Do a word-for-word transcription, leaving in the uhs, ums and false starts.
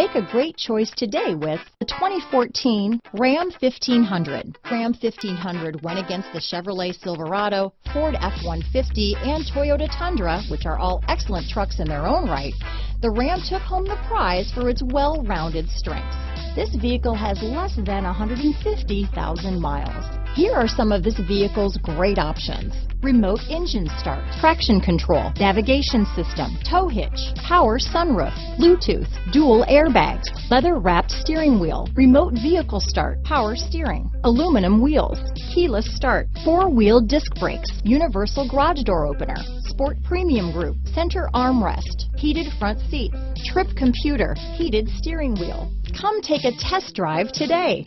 Make a great choice today with the twenty fourteen Ram fifteen hundred. Ram fifteen hundred went against the Chevrolet Silverado, Ford F one fifty, and Toyota Tundra, which are all excellent trucks in their own right. The Ram took home the prize for its well-rounded strengths. This vehicle has less than one hundred fifty thousand miles. Here are some of this vehicle's great options: remote engine start, traction control, navigation system, tow hitch, power sunroof, Bluetooth, dual airbags, leather-wrapped steering wheel, remote vehicle start, power steering, aluminum wheels, keyless start, four-wheel disc brakes, universal garage door opener, sport premium group, center armrest, heated front seats, trip computer, heated steering wheel. Come take a test drive today.